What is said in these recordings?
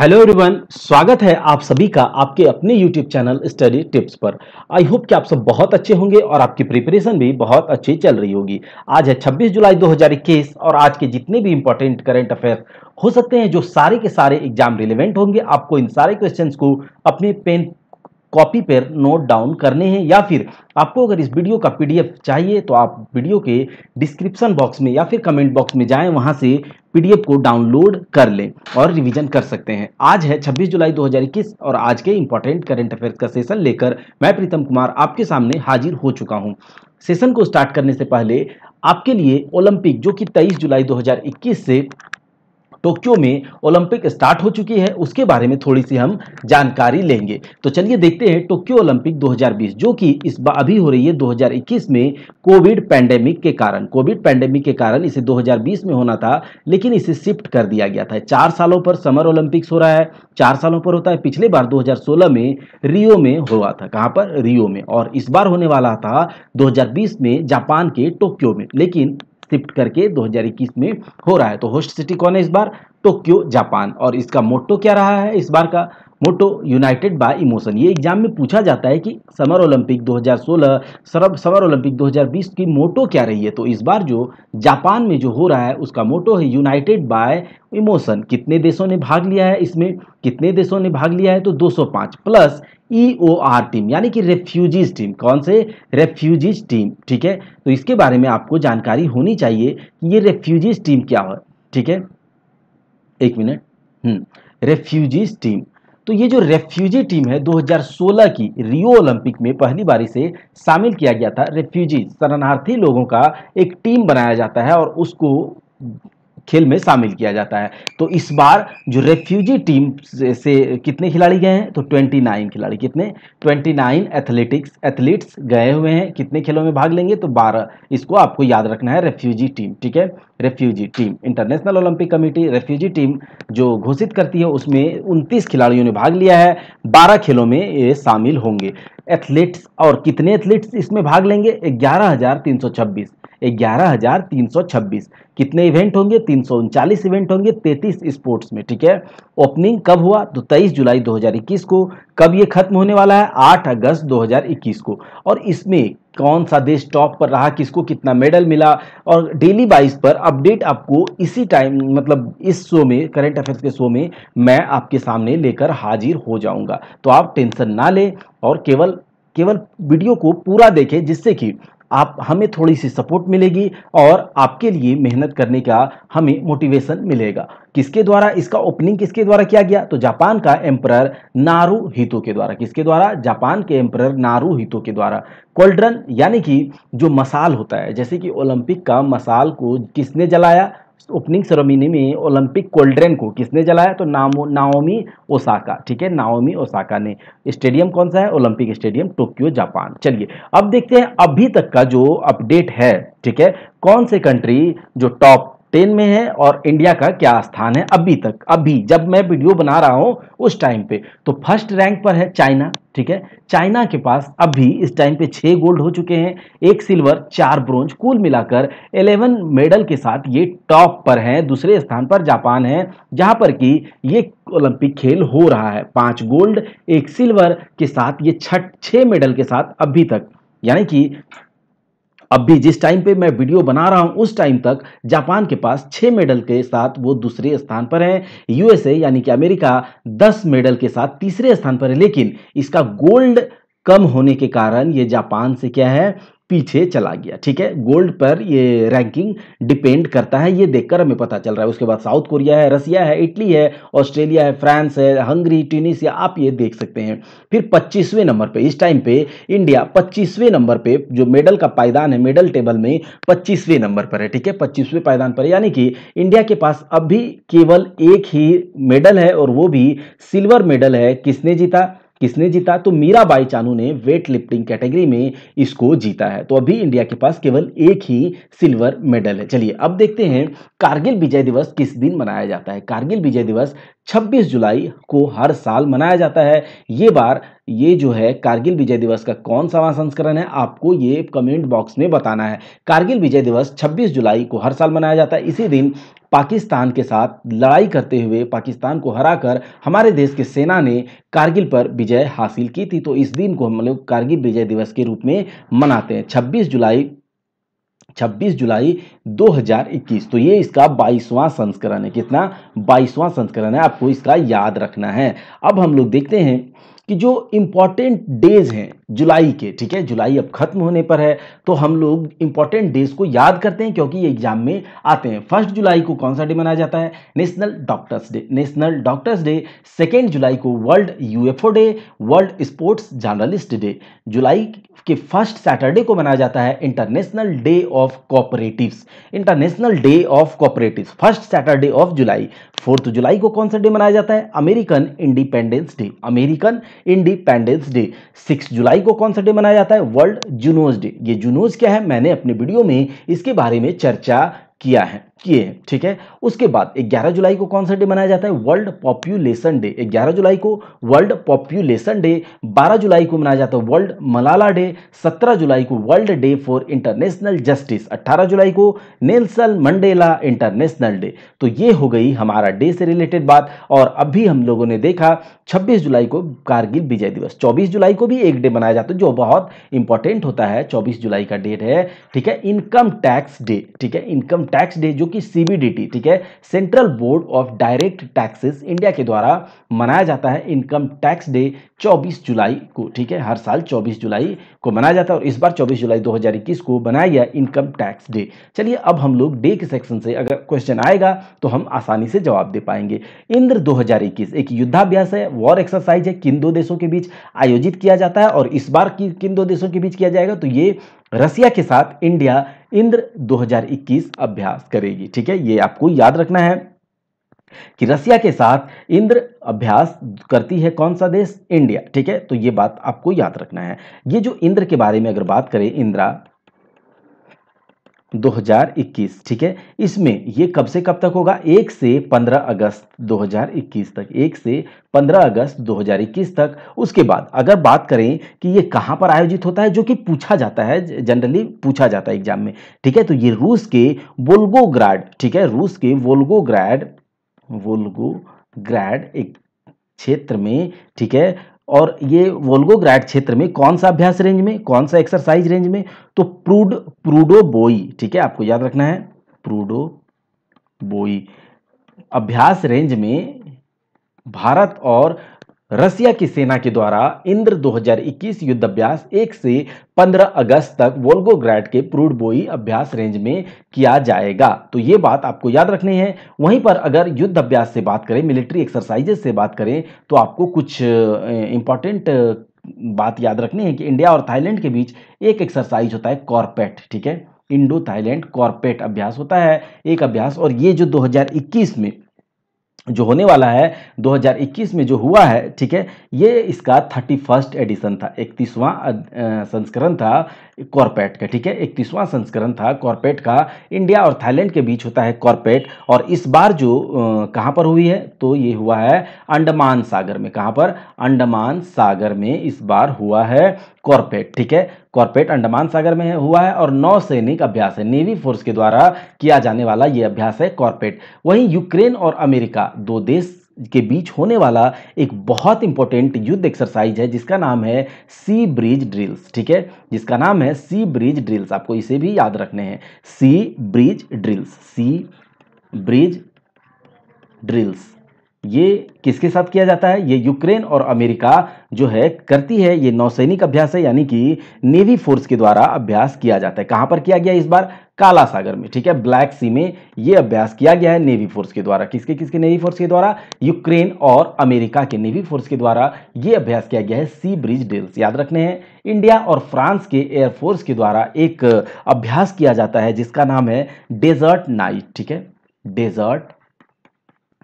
Hello everyone, स्वागत है आप सभी का आपके अपने यूट्यूब चैनल स्टडी टिप्स पर। आई होप कि आप सब बहुत अच्छे होंगे और आपकी प्रिपरेशन भी बहुत अच्छी चल रही होगी। आज है 26 जुलाई 2021 और आज के जितने भी इंपॉर्टेंट करंट अफेयर्स हो सकते हैं जो सारे के सारे एग्जाम रिलेवेंट होंगे, आपको इन सारे क्वेश्चंस को अपने पेन कॉपी पर नोट डाउन करने हैं। या फिर आपको अगर इस वीडियो का पीडीएफ चाहिए तो आप वीडियो के डिस्क्रिप्शन बॉक्स में या फिर कमेंट बॉक्स में जाएं, वहां से पीडीएफ को डाउनलोड कर लें और रिवीजन कर सकते हैं। आज है 26 जुलाई 2021 और आज के इंपॉर्टेंट करंट अफेयर्स का सेशन लेकर मैं प्रीतम कुमार आपके सामने हाजिर हो चुका हूँ। सेशन को स्टार्ट करने से पहले आपके लिए ओलंपिक जो कि 23 जुलाई 2021 से टोक्यो में ओलंपिक स्टार्ट हो चुकी है, उसके बारे में थोड़ी सी हम जानकारी लेंगे। तो चलिए देखते हैं टोक्यो ओलंपिक 2020 जो कि इस बार अभी हो रही है 2021 में कोविड पैंडेमिक के कारण इसे 2020 में होना था, लेकिन इसे शिफ्ट कर दिया गया था। 4 सालों पर समर ओलंपिक्स हो रहा है, 4 सालों पर होता है। पिछले बार 2016 में रियो में हुआ था। कहाँ पर? रियो में। और इस बार होने वाला था 2020 में जापान के टोक्यो में, लेकिन शिफ्ट करके 2021 में हो रहा है। तो होस्ट सिटी कौन है इस बार? Tokyo, Japan. और इसका मोटो क्या रहा है? इस बार का मोटो यूनाइटेड बाय इमोशन। ये एग्जाम में पूछा जाता है कि समर ओलंपिक 2016 समर ओलंपिक 2020 की मोटो क्या रही है। तो इस बार जो जापान में जो हो रहा है उसका मोटो है यूनाइटेड बाय इमोशन। कितने देशों ने भाग लिया है इसमें? तो 205 प्लस EOR टीम यानी कि रेफ्यूजीज टीम। कौन से? Refugees team. ठीक है, तो इसके बारे में आपको जानकारी होनी चाहिए कि ये रेफ्यूजीज टीम क्या है। ठीक है, एक मिनट। रेफ्यूजीज टीम, तो ये जो रेफ्यूजी टीम है 2016 की रियो ओलंपिक में पहली बार इसे शामिल किया गया था। रेफ्यूजी शरणार्थी लोगों का एक टीम बनाया जाता है और उसको खेल में शामिल किया जाता है। तो इस बार जो रेफ्यूजी टीम से कितने खिलाड़ी गए हैं? तो 29 खिलाड़ी। कितने? 29 एथलीट्स गए हुए हैं। कितने खेलों में भाग लेंगे? तो 12। इसको आपको याद रखना है, रेफ्यूजी टीम। ठीक है, refugee team. International Olympic committee refugee team जो घोषित करती है उसमें 29 खिलाड़ियों ने भाग लिया है, 12 खेलों में ये शामिल होंगे एथलीट्स। और कितने एथलीट्स इसमें भाग लेंगे? 11,326। 11,326। कितने इवेंट होंगे? 339 इवेंट होंगे 33 स्पोर्ट्स में। ठीक है, ओपनिंग कब हुआ? तो 23 जुलाई 2021 को। कब ये खत्म होने वाला है? 8 अगस्त 2021 को। और इसमें कौन सा देश टॉप पर रहा, किसको कितना मेडल मिला, और डेली वाइज पर अपडेट आपको इसी टाइम, मतलब इस शो में, करंट अफेयर्स के शो में मैं आपके सामने लेकर हाजिर हो जाऊंगा। तो आप टेंशन ना लें और केवल वीडियो को पूरा देखें, जिससे कि आप हमें थोड़ी सी सपोर्ट मिलेगी और आपके लिए मेहनत करने का हमें मोटिवेशन मिलेगा। किसके द्वारा इसका ओपनिंग किसके द्वारा किया गया? तो जापान का एम्परर नारुहितो के द्वारा। किसके द्वारा? जापान के एम्परर नारुहितो के द्वारा। कोल्ड्रन यानी कि जो मसाल होता है, जैसे कि ओलंपिक का मसाल को किसने जलाया? ओपनिंग सेरेमनी में ओलंपिक कोल्ड्रेन को किसने जलाया? तो नाओमी ओसाका। ठीक है, नाओमी ओसाका ने। स्टेडियम कौन सा है? Olympic stadium Tokyo, Japan. चलिए अब देखते हैं अभी तक का जो अपडेट है। ठीक है, कौन से कंट्री जो टॉप 10 में है और इंडिया का क्या स्थान है अभी तक। अभी जब मैं वीडियो बना रहा हूं उस टाइम पे तो फर्स्ट रैंक पर है चाइना। ठीक है, चाइना के पास अभी इस टाइम पे 6 गोल्ड हो चुके हैं, 1 सिल्वर 4 ब्रोंज, कुल मिलाकर 11 मेडल के साथ ये टॉप पर है। दूसरे स्थान पर जापान है, जहां पर कि ये ओलंपिक खेल हो रहा है। 5 गोल्ड 1 सिल्वर के साथ ये 6 मेडल के साथ अभी तक, यानी कि अभी जिस टाइम पे मैं वीडियो बना रहा हूं उस टाइम तक जापान के पास 6 मेडल के साथ वो दूसरे स्थान पर है। यूएसए यानी कि अमेरिका 10 मेडल के साथ तीसरे स्थान पर है, लेकिन इसका गोल्ड कम होने के कारण ये जापान से क्या है, पीछे चला गया। ठीक है, गोल्ड पर ये रैंकिंग डिपेंड करता है, ये देखकर हमें पता चल रहा है। उसके बाद साउथ कोरिया है, रसिया है, इटली है, ऑस्ट्रेलिया है, फ्रांस है, हंगरी, ट्यूनीशिया, आप ये देख सकते हैं। फिर 25वें नंबर पे इस टाइम पे इंडिया 25वें नंबर पे जो मेडल का पायदान है, मेडल टेबल में 25वें नंबर पर है। ठीक है, 25वें पायदान पर, यानी कि इंडिया के पास अभी केवल 1 ही मेडल है और वो भी सिल्वर मेडल है। किसने जीता? तो मीराबाई चानू ने वेट लिफ्टिंग कैटेगरी में इसको जीता है। तो अभी इंडिया के पास केवल 1 ही सिल्वर मेडल है। चलिए अब देखते हैं कारगिल विजय दिवस किस दिन मनाया जाता है। कारगिल विजय दिवस 26 जुलाई को हर साल मनाया जाता है। ये बार ये जो है कारगिल विजय दिवस का कौन सा संस्करण है, आपको ये कमेंट बॉक्स में बताना है। कारगिल विजय दिवस 26 जुलाई को हर साल मनाया जाता है। इसी दिन पाकिस्तान के साथ लड़ाई करते हुए पाकिस्तान को हराकर हमारे देश के सेना ने कारगिल पर विजय हासिल की थी। तो इस दिन को हम लोग कारगिल विजय दिवस के रूप में मनाते हैं 26 जुलाई 2021। तो ये इसका 22वां संस्करण है। कितना? 22वां संस्करण है, आपको इसका याद रखना है। अब हम लोग देखते हैं कि जो इम्पॉर्टेंट डेज हैं जुलाई के, ठीक है, जुलाई अब खत्म होने पर है तो हम लोग इम्पॉर्टेंट डेज को याद करते हैं क्योंकि ये एग्जाम में आते हैं। 1 जुलाई को कौन सा डे मनाया जाता है? National doctors day, national doctors day. 2 जुलाई को world UFO day, world sports journalist day. जुलाई के 1 सैटरडे को मनाया जाता है international day of cooperatives, international day of cooperatives, 1 Saturday of July. 4 जुलाई को कौन सा डे मनाया जाता है? American independence day, American independence day. 6 जुलाई को कौन सा डे मनाया जाता है? World zoonoses day. ये जूनोज क्या है, मैंने अपने वीडियो में इसके बारे में चर्चा किए हैं, ठीक है। उसके बाद 11 जुलाई को कौन सा डे मनाया जाता है? वर्ल्ड पॉपुलेशन डे, 11 जुलाई को वर्ल्ड पॉपुलेशन डे। 12 जुलाई को मनाया जाता है वर्ल्ड मलाला डे। 17 जुलाई को world day for international justice. 18 जुलाई को नेल्सन मंडेला इंटरनेशनल डे। तो ये हो गई हमारा डे से रिलेटेड बात। और अभी हम लोगों ने देखा 26 जुलाई को कारगिल विजय दिवस। 24 जुलाई को भी एक डे मनाया जाता है जो बहुत इंपॉर्टेंट होता है, 24 जुलाई का डेट है, ठीक है, इनकम टैक्स डे, ठीक है, इनकम टैक्स डे जो कि सीबीडीटी, ठीक है, central board of direct taxes India के द्वारा मनाया जाता है। इनकम टैक्स डे 24 जुलाई को, ठीक है, हर साल 24 जुलाई को मनाया जाता है और इस बार 24 जुलाई 2021 को बनाया गया इनकम टैक्स डे। चलिए अब हम लोग डे के सेक्शन से अगर क्वेश्चन आएगा तो हम आसानी से जवाब दे पाएंगे। इंद्र 2021 एक युद्धाभ्यास है, वॉर एक्सरसाइज है, किन दो देशों के बीच आयोजित किया जाता है और इस बार किन दो देशों के बीच किया जाएगा? तो ये रसिया के साथ इंडिया इंद्र 2021 अभ्यास करेगी, ठीक है। ये आपको याद रखना है कि रसिया के साथ इंद्र अभ्यास करती है कौन सा देश? इंडिया, ठीक है। तो ये बात आपको याद रखना है। ये जो इंद्र के बारे में अगर बात करें, इंद्रा 2021, ठीक है, इसमें ये कब से कब तक होगा? 1 से 15 अगस्त 2021 तक, 1 से 15 अगस्त 2021 तक। उसके बाद अगर बात करें कि ये कहाँ पर आयोजित होता है, जो कि पूछा जाता है, जनरली पूछा जाता है एग्जाम में, ठीक है, तो ये रूस के वोल्गोग्राड, ठीक है, रूस के वोल्गोग्राड एक क्षेत्र में, ठीक है, और ये वोल्गोग्राड क्षेत्र में कौन सा अभ्यास रेंज में, कौन सा एक्सरसाइज रेंज में? तो प्रूडोबोई, ठीक है, आपको याद रखना है, प्रूडोबोई अभ्यास रेंज में भारत और रसिया की सेना के द्वारा इंद्र 2021 युद्धाभ्यास 1 से 15 अगस्त तक वोल्गोग्राड के प्रूडबोई अभ्यास रेंज में किया जाएगा। तो ये बात आपको याद रखनी है। वहीं पर अगर युद्ध अभ्यास से बात करें, मिलिट्री एक्सरसाइजेस से बात करें, तो आपको कुछ इंपॉर्टेंट बात याद रखनी है कि इंडिया और थाईलैंड के बीच एक एक्सरसाइज होता है कॉर्पेट, ठीक है, इंडो थाईलैंड कॉर्पेट अभ्यास होता है, एक अभ्यास। और ये जो 2021 में जो होने वाला है, 2021 में जो हुआ है, ठीक है, ये इसका 31st एडिशन था, 31वां संस्करण था कॉर्पेट का, ठीक है, 31वां संस्करण था कॉर्पेट का। इंडिया और थाईलैंड के बीच होता है कॉर्पेट। और इस बार जो कहाँ पर हुई है, तो ये हुआ है अंडमान सागर में। कहाँ पर? अंडमान सागर में इस बार हुआ है कॉर्पेट, ठीक है, कॉर्पेट अंडमान सागर में हुआ है। और नौसैनिक अभ्यास है, नेवी फोर्स के द्वारा किया जाने वाला ये अभ्यास है कॉर्पेट। वहीं यूक्रेन और अमेरिका दो देश के बीच होने वाला एक बहुत इंपॉर्टेंट युद्ध एक्सरसाइज है जिसका नाम है सी ब्रीज ड्रिल्स, ठीक है, जिसका नाम है सी ब्रीज ड्रिल्स। आपको इसे भी याद रखने हैं, sea breeze drills, sea breeze drills. ये किसके साथ किया जाता है? ये यूक्रेन और अमेरिका जो है करती है। ये नौसैनिक अभ्यास है, यानी कि नेवी फोर्स के द्वारा अभ्यास किया जाता है। कहां पर किया गया इस बार? काला सागर में, ठीक है, ब्लैक सी में ये अभ्यास किया गया है नेवी फोर्स के द्वारा। किसके किसके नेवी फोर्स के द्वारा? यूक्रेन और अमेरिका के नेवी फोर्स के द्वारा ये अभ्यास किया गया है सी ब्रीज ड्रिल्स, याद रखने हैं। इंडिया और फ्रांस के एयरफोर्स के द्वारा एक अभ्यास किया जाता है जिसका नाम है डेजर्ट नाइट, ठीक है, डेजर्ट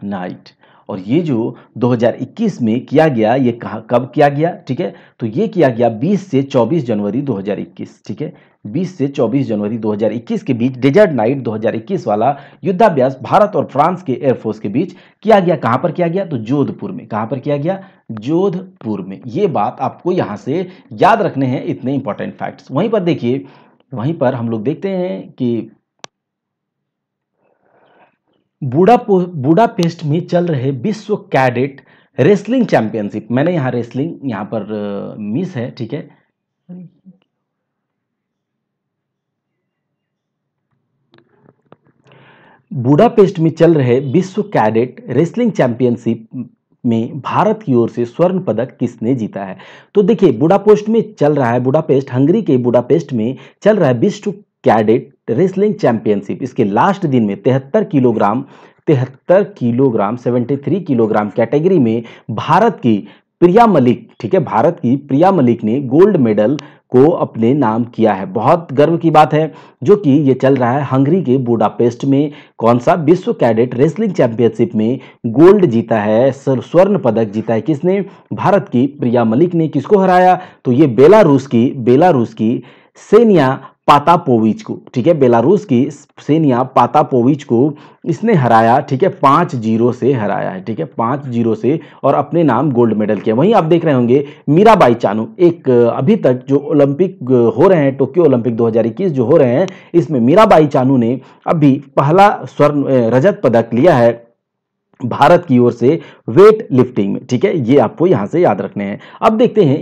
नाइट। और ये जो 2021 में किया गया, ये कब किया गया, ठीक है, तो ये किया गया 20 से 24 जनवरी 2021, ठीक है, 20 से 24 जनवरी 2021 के बीच डेजर्ट नाइट 2021 वाला युद्धाभ्यास भारत और फ्रांस के एयरफोर्स के बीच किया गया। कहां पर किया गया? तो जोधपुर में। कहां पर किया गया? जोधपुर में। ये बात आपको यहां से याद रखने हैं, इतने इंपॉर्टेंट फैक्ट्स। वहीं पर देखिए, वहीं पर हम लोग देखते हैं कि बुडापेस्ट में चल रहे विश्व कैडेट रेसलिंग चैंपियनशिप, मैंने यहाँ रेसलिंग यहाँ पर मिस है, ठीक है, बुडापेस्ट में चल रहे विश्व कैडेट रेसलिंग चैंपियनशिप में भारत की ओर से स्वर्ण पदक किसने जीता है? तो देखिए बुडापेस्ट में चल रहा है, बुडापेस्ट हंगरी के बुडापेस्ट में चल रहा है विश्व कैडेट रेसलिंग चैंपियनशिप। इसके लास्ट दिन में 73 किलोग्राम कैटेगरी में भारत की प्रिया मलिक, ठीक है, भारत की प्रिया मलिक ने गोल्ड मेडल को अपने नाम किया है। बहुत गर्व की बात है जो कि ये चल रहा है हंगरी के बुडापेस्ट में। कौन सा विश्व कैडेट रेसलिंग चैंपियनशिप में गोल्ड जीता है, स्वर्ण पदक जीता है किसने? भारत की प्रिया मलिक ने। किसको हराया? तो ये बेलारूस की सेनिया पातापोविच को, ठीक है, बेलारूस की सेनिया पातापोविच को इसने हराया, ठीक है, 5-0 से हराया है, ठीक है, 5-0 से, और अपने नाम गोल्ड मेडल किया। वहीं आप देख रहे होंगे मीराबाई चानू, एक अभी तक जो ओलंपिक हो रहे हैं, टोक्यो ओलंपिक 2021 जो हो रहे हैं, इसमें मीराबाई चानू ने अभी पहला स्वर्ण रजत पदक लिया है भारत की ओर से वेट लिफ्टिंग में, ठीक है, ये आपको यहां से याद रखने हैं। अब देखते हैं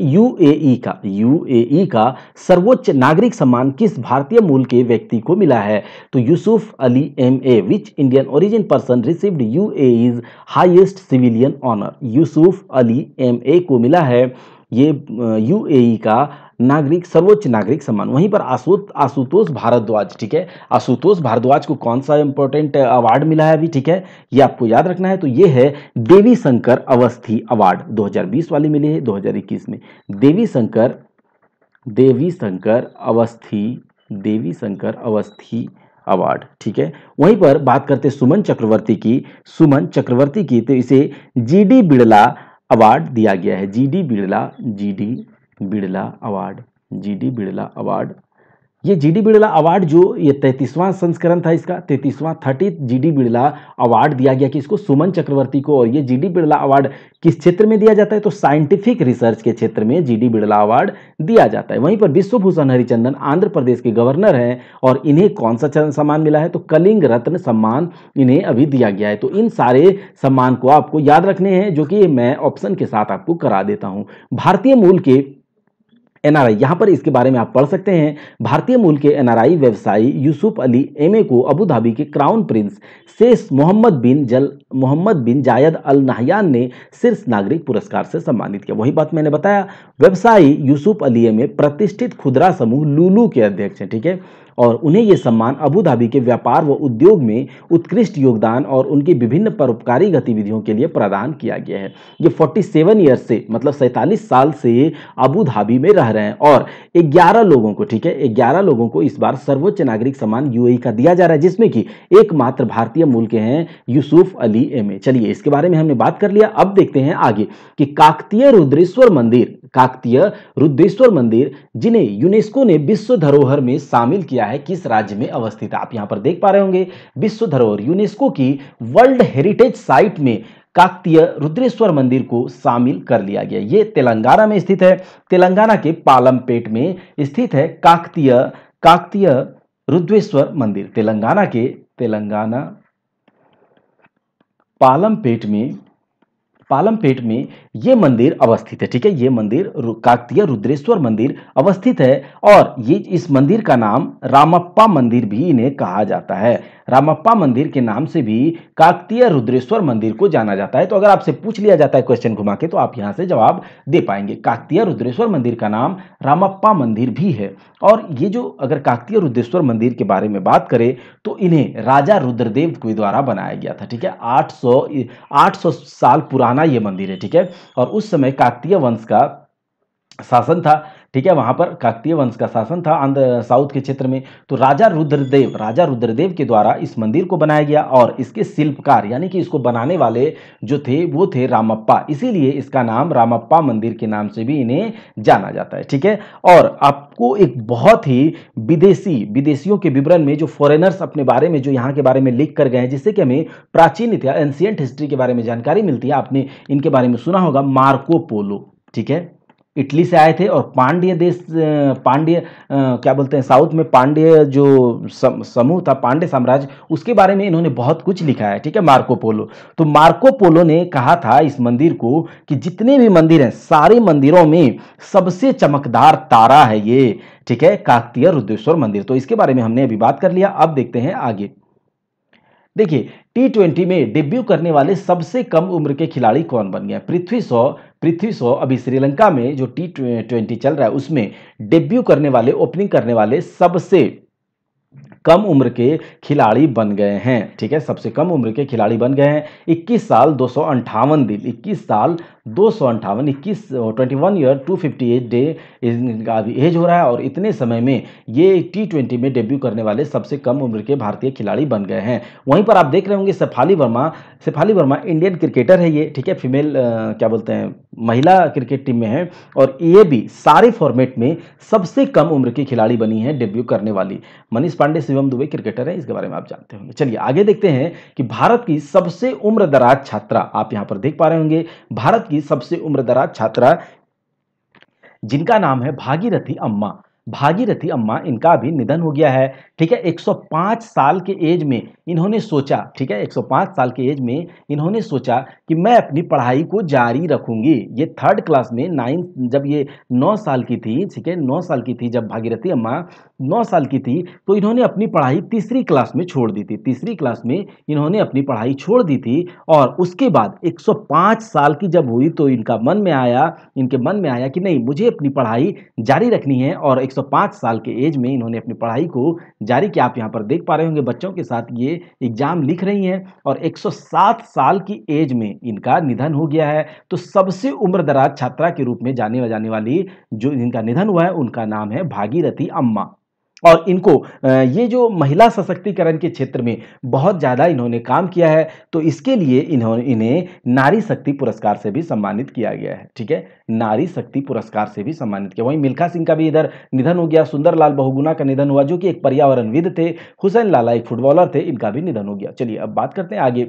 यूएई का सर्वोच्च नागरिक सम्मान किस भारतीय मूल के व्यक्ति को मिला है? तो Yusuf Ali MA, which Indian origin person received UAE's highest civilian honour. Yusuf Ali MA को मिला है ये यूएई का नागरिक सर्वोच्च नागरिक सम्मान। वहीं पर आशुतोष भारद्वाज, ठीक है, आशुतोष भारद्वाज को कौन सा इंपॉर्टेंट अवार्ड मिला है अभी, ठीक है, ये आपको याद रखना है। तो ये है देवी शंकर अवस्थी अवार्ड, 2020 वाली मिली है 2021 में। देवी शंकर अवस्थी अवार्ड, ठीक है। वहीं पर बात करते हैं सुमन चक्रवर्ती की, तो इसे GD बिड़ला अवार्ड दिया गया है। GD बिड़ला अवार्ड, ये GD बिड़ला अवार्ड जो ये 33वां संस्करण था इसका, 33वां GD बिड़ला अवार्ड दिया गया कि इसको सुमन चक्रवर्ती को। और ये GD बिड़ला अवार्ड किस क्षेत्र में दिया जाता है? तो साइंटिफिक रिसर्च के क्षेत्र में GD बिड़ला अवार्ड दिया जाता है। वहीं पर विश्वभूषण हरिचंदन आंध्र प्रदेश के गवर्नर हैं और इन्हें कौन सा सम्मान मिला है? तो कलिंग रत्न सम्मान इन्हें अभी दिया गया है। तो इन सारे सम्मान को आपको याद रखने हैं जो कि मैं ऑप्शन के साथ आपको करा देता हूँ। भारतीय मूल के NRI, यहाँ पर इसके बारे में आप पढ़ सकते हैं। भारतीय मूल के NRI व्यवसायी यूसुफ अली MA को अबू धाबी के क्राउन प्रिंस शेष मोहम्मद बिन जायद अल नाहयान ने शीर्ष नागरिक पुरस्कार से सम्मानित किया। वही बात मैंने बताया, व्यवसायी यूसुफ अली MA प्रतिष्ठित खुदरा समूह लूलू के अध्यक्ष हैं, ठीक है, और उन्हें यह सम्मान अबू धाबी के व्यापार व उद्योग में उत्कृष्ट योगदान और उनकी विभिन्न परोपकारी गतिविधियों के लिए प्रदान किया गया है। ये 47 ईयर से, मतलब 47 साल से अबू धाबी में रह रहे हैं, और 11 लोगों को, ठीक है, 11 लोगों को इस बार सर्वोच्च नागरिक सम्मान UAE का दिया जा रहा है, जिसमें कि एकमात्र भारतीय मूल के हैं यूसुफ अली MA। चलिए, इसके बारे में हमने बात कर लिया। अब देखते हैं आगे कि काकतीय रुद्रेश्वर मंदिर जिन्हें यूनेस्को ने विश्व धरोहर में शामिल किया है, किस राज्य में अवस्थित है? आप यहां पर देख पा रहे होंगे विश्व धरोहर, यूनेस्को की वर्ल्ड हेरिटेज साइट में काकतीय रुद्रेश्वर मंदिर को शामिल कर लिया गया। ये तेलंगाना में स्थित है, तेलंगाना के पालमपेट में स्थित है काकतीय रुद्रेश्वर मंदिर। तेलंगाना पालमपेट में ये मंदिर अवस्थित है, ठीक है, ये मंदिर काकतीय रुद्रेश्वर मंदिर अवस्थित है। और ये इस मंदिर का नाम रामप्पा मंदिर भी इन्हें कहा जाता है। रामप्पा मंदिर के नाम से भी काकतीय रुद्रेश्वर मंदिर को जाना जाता है। तो अगर आपसे पूछ लिया जाता है क्वेश्चन घुमा के, तो आप यहाँ से जवाब दे पाएंगे। काकतीय रुद्रेश्वर मंदिर का नाम रामप्पा मंदिर भी है। और ये जो, अगर काकतीय रुद्रेश्वर मंदिर के बारे में बात करें, तो इन्हें राजा रुद्रदेव के द्वारा बनाया गया था, ठीक है, 800 साल पुराना ये मंदिर है, ठीक है, और उस समय काकतीय वंश का शासन था, ठीक है, वहां पर काकतीय वंश का शासन था आंध्र साउथ के क्षेत्र में। तो राजा रुद्रदेव के द्वारा इस मंदिर को बनाया गया, और इसके शिल्पकार यानी कि इसको बनाने वाले जो थे वो थे रामप्पा, इसीलिए इसका नाम रामप्पा मंदिर के नाम से भी इन्हें जाना जाता है, ठीक है। और आपको एक बहुत ही विदेशियों के विवरण में, जो फॉरेनर्स अपने बारे में, जो यहाँ के बारे में लिख कर गए, जिससे कि हमें प्राचीन इतिहास, एंशियंट हिस्ट्री के बारे में जानकारी मिलती है। आपने इनके बारे में सुना होगा, मार्को पोलो, ठीक है, इटली से आए थे और पांड्य देश पांड्य क्या बोलते हैं साउथ में पांड्य जो समूह था पांड्य साम्राज्य उसके बारे में इन्होंने बहुत कुछ लिखा है। ठीक है, मार्को पोलो। तो मार्को पोलो ने कहा था इस मंदिर को कि जितने भी मंदिर हैं सारे मंदिरों में सबसे चमकदार तारा है ये। ठीक है, काकतीय रुद्रेश्वर मंदिर। तो इसके बारे में हमने अभी बात कर लिया। अब देखते हैं आगे। देखिए, टी20 में डेब्यू करने वाले सबसे कम उम्र के खिलाड़ी कौन बन गए? पृथ्वी शॉ अभी श्रीलंका में जो टी20 चल रहा है उसमें डेब्यू करने वाले, ओपनिंग करने वाले सबसे कम उम्र के खिलाड़ी बन गए हैं। ठीक है, सबसे कम उम्र के खिलाड़ी बन गए हैं। 21 साल 258 दिन, 21 साल 258, 21 21 ईयर 258 डे इनका अभी एज हो रहा है और इतने समय में ये टी20 में डेब्यू करने वाले सबसे कम उम्र के भारतीय खिलाड़ी बन गए हैं। वहीं पर आप देख रहे होंगे शेफाली वर्मा इंडियन क्रिकेटर है ये। ठीक है, फीमेल क्या बोलते हैं महिला क्रिकेट टीम में है और ये भी सारे फॉर्मेट में सबसे कम उम्र की खिलाड़ी बनी है डेब्यू करने वाली। मनीष पांडे, शिवम दुबे क्रिकेटर है, इसके बारे में आप जानते होंगे। चलिए आगे देखते हैं कि भारत की सबसे उम्रदराज छात्रा, आप यहाँ पर देख पा रहे होंगे भारत की सबसे उम्रदराज छात्रा जिनका नाम है भागीरथी अम्मा। भागीरथी अम्मा, इनका भी निधन हो गया है। ठीक है, 105 साल के एज में इन्होंने सोचा, ठीक है 105 साल के एज में इन्होंने सोचा कि मैं अपनी पढ़ाई को जारी रखूंगी। ये थर्ड क्लास में जब ये 9 साल की थी, ठीक है 9 साल की थी जब भागीरथी अम्मा 9 साल की थी तो इन्होंने अपनी पढ़ाई तीसरी क्लास में छोड़ दी थी। तीसरी क्लास में इन्होंने अपनी पढ़ाई छोड़ दी थी और उसके बाद 105 साल की जब हुई तो इनके मन में आया कि नहीं, मुझे अपनी पढ़ाई जारी रखनी है और 105 साल के एज में इन्होंने अपनी पढ़ाई को जारी किया। आप यहाँ पर देख पा रहे होंगे बच्चों के साथ ये एग्जाम लिख रही हैं और 107 साल की एज में इनका निधन हो गया है। तो सबसे उम्रदराज छात्रा के रूप में जाने जाने वाली जो इनका निधन हुआ है उनका नाम है भागीरथी अम्मा। और इनको ये जो महिला सशक्तिकरण के क्षेत्र में बहुत ज़्यादा इन्होंने काम किया है तो इसके लिए इन्हें नारी शक्ति पुरस्कार से भी सम्मानित किया गया है। ठीक है, नारी शक्ति पुरस्कार से भी सम्मानित किया। वहीं मिल्खा सिंह का भी इधर निधन हो गया। सुंदरलाल बहुगुणा का निधन हुआ जो कि एक पर्यावरणविद थे। हुसैन लाला एक फुटबॉलर थे, इनका भी निधन हो गया। चलिए अब बात करते हैं आगे।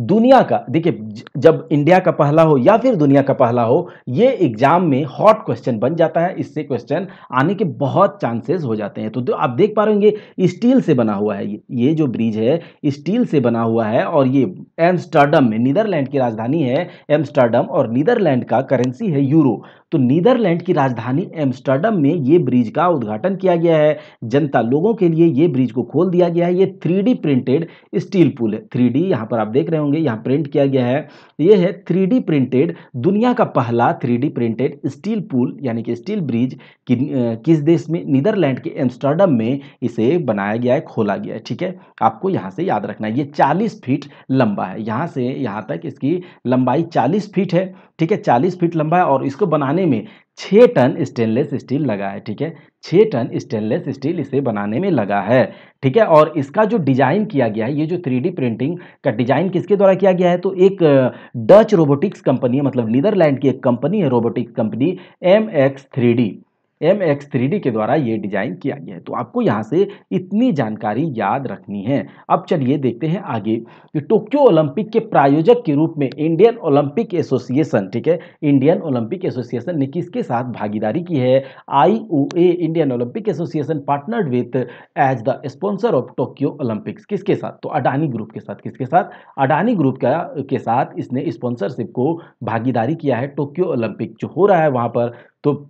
दुनिया का, देखिए जब इंडिया का पहला हो या फिर दुनिया का पहला हो ये एग्जाम में हॉट क्वेश्चन बन जाता है, इससे क्वेश्चन आने के बहुत चांसेस हो जाते हैं। तो आप देख पा रहे होंगे स्टील से बना हुआ है ये जो ब्रिज है स्टील से बना हुआ है और ये एम्स्टर्डम में, नीदरलैंड की राजधानी है एम्स्टर्डम और नीदरलैंड का करेंसी है यूरो। तो नीदरलैंड की राजधानी एम्स्टर्डम में ये ब्रिज का उद्घाटन किया गया है। जनता लोगों के लिए ये ब्रिज को खोल दिया गया है। ये 3D प्रिंटेड स्टील पुल है। 3D यहाँ पर आप देख रहे होंगे यहाँ प्रिंट किया गया है। ये है 3D प्रिंटेड, दुनिया का पहला 3D प्रिंटेड स्टील पुल यानी कि स्टील ब्रिज किस देश में? नीदरलैंड के एम्स्टर्डम में इसे बनाया गया है, खोला गया है। ठीक है, आपको यहाँ से याद रखना है। ये 40 फीट लंबा है, यहाँ से यहाँ तक इसकी लंबाई 40 फीट है। ठीक है, 40 फीट लंबा है और इसको बनाने में 6 टन स्टेनलेस स्टील लगा है। ठीक है, 6 टन स्टेनलेस स्टील इसे बनाने में लगा है। ठीक है, और इसका जो डिज़ाइन किया गया है, ये जो 3D प्रिंटिंग का डिज़ाइन किसके द्वारा किया गया है? तो एक डच रोबोटिक्स कंपनी है, मतलब नीदरलैंड की एक कंपनी है रोबोटिक्स कंपनी MX3D के द्वारा ये डिज़ाइन किया गया है। तो आपको यहाँ से इतनी जानकारी याद रखनी है। अब चलिए देखते हैं आगे कि टोक्यो ओलंपिक के प्रायोजक के रूप में इंडियन ओलंपिक एसोसिएशन, ठीक है इंडियन ओलंपिक एसोसिएशन ने किसके साथ भागीदारी की है? IOA Indian Olympic association partnered with as the sponsor of Tokyo Olympics. किसके साथ? तो अडानी ग्रुप के साथ। किसके साथ? अडानी ग्रुप के साथ इसने स्पॉन्सरशिप को भागीदारी किया है। टोक्यो ओलंपिक जो हो रहा है वहाँ पर तो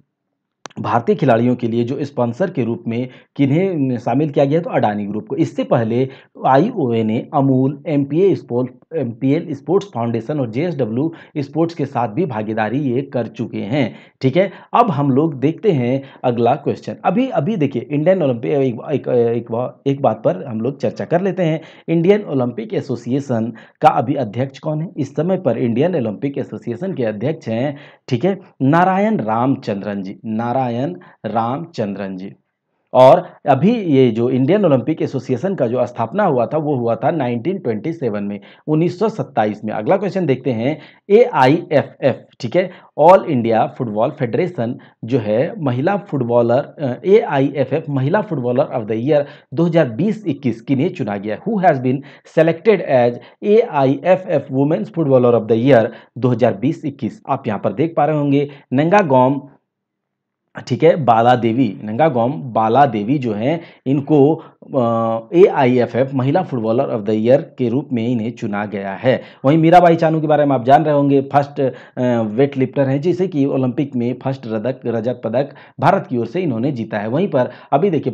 भारतीय खिलाड़ियों के लिए जो स्पॉन्सर के रूप में किन्हें शामिल किया गया है? तो अडानी ग्रुप को। इससे पहले IOA ने अमूल, MPL स्पोर्ट्स फाउंडेशन और JSW स्पोर्ट्स के साथ भी भागीदारी ये कर चुके हैं। ठीक है, अब हम लोग देखते हैं अगला क्वेश्चन। अभी अभी देखिए इंडियन ओलंपिक एक बात पर हम लोग चर्चा कर लेते हैं। इंडियन ओलंपिक एसोसिएशन का अभी अध्यक्ष कौन है? इस समय पर इंडियन ओलंपिक एसोसिएशन के अध्यक्ष हैं, ठीक है नारायण रामचंद्रन जी, नारायण रामचंद्रन जी। और अभी ये जो इंडियन ओलंपिक एसोसिएशन का जो स्थापना हुआ था वो हुआ था 1927 में, 1927 में। अगला क्वेश्चन देखते हैं AIFF, ठीक है, ऑल इंडिया फुटबॉल फेडरेशन जो है महिला फुटबॉलर, AIFF महिला फुटबॉलर ऑफ द ईयर 2020-21 के लिए चुना गया। Who has been selected as AIFF women's footballer of the year 2020-21। आप यहाँ पर देख पा रहे होंगे नंगागोम, ठीक है, बाला देवी, नंगागोम बाला देवी जो हैं इनको AIFF महिला फुटबॉलर ऑफ द ईयर के रूप में इन्हें चुना गया है। वहीं मीराबाई चानू के बारे में आप जान रहे होंगे, फर्स्ट वेट लिफ्टर हैं जिसे कि ओलंपिक में फर्स्ट रजत पदक भारत की ओर से इन्होंने जीता है। वहीं पर अभी देखिए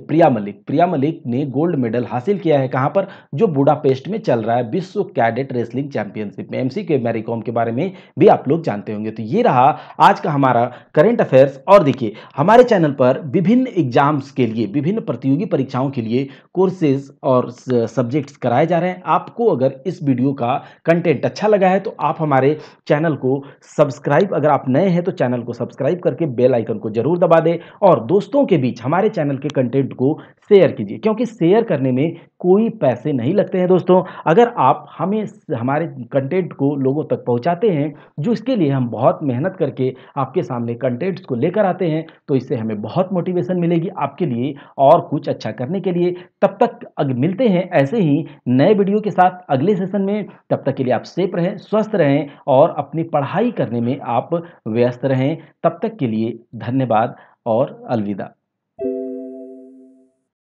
प्रिया मलिक ने गोल्ड मेडल हासिल किया है, कहाँ पर, जो बुडापेस्ट में चल रहा है विश्व कैडेट रेसलिंग चैंपियनशिप में। MC के मैरी कॉम के बारे में भी आप लोग जानते होंगे। तो ये रहा आज का हमारा करेंट अफेयर्स। और देखिए हमारे चैनल पर विभिन्न एग्जाम्स के लिए, विभिन्न प्रतियोगी परीक्षाओं के लिए कोर्सेज और सब्जेक्ट्स कराए जा रहे हैं। आपको अगर इस वीडियो का कंटेंट अच्छा लगा है तो आप हमारे चैनल को सब्सक्राइब, अगर आप नए हैं तो चैनल को सब्सक्राइब करके बेल आइकन को जरूर दबा दें और दोस्तों के बीच हमारे चैनल के कंटेंट को शेयर कीजिए, क्योंकि शेयर करने में कोई पैसे नहीं लगते हैं दोस्तों। अगर आप हमें, हमारे कंटेंट को लोगों तक पहुंचाते हैं, जो इसके लिए हम बहुत मेहनत करके आपके सामने कंटेंट्स को लेकर आते हैं, तो इससे हमें बहुत मोटिवेशन मिलेगी आपके लिए और कुछ अच्छा करने के लिए। तब तक मिलते हैं ऐसे ही नए वीडियो के साथ अगले सेशन में। तब तक के लिए आप सेफ रहें, स्वस्थ रहें और अपनी पढ़ाई करने में आप व्यस्त रहें। तब तक के लिए धन्यवाद और अलविदा।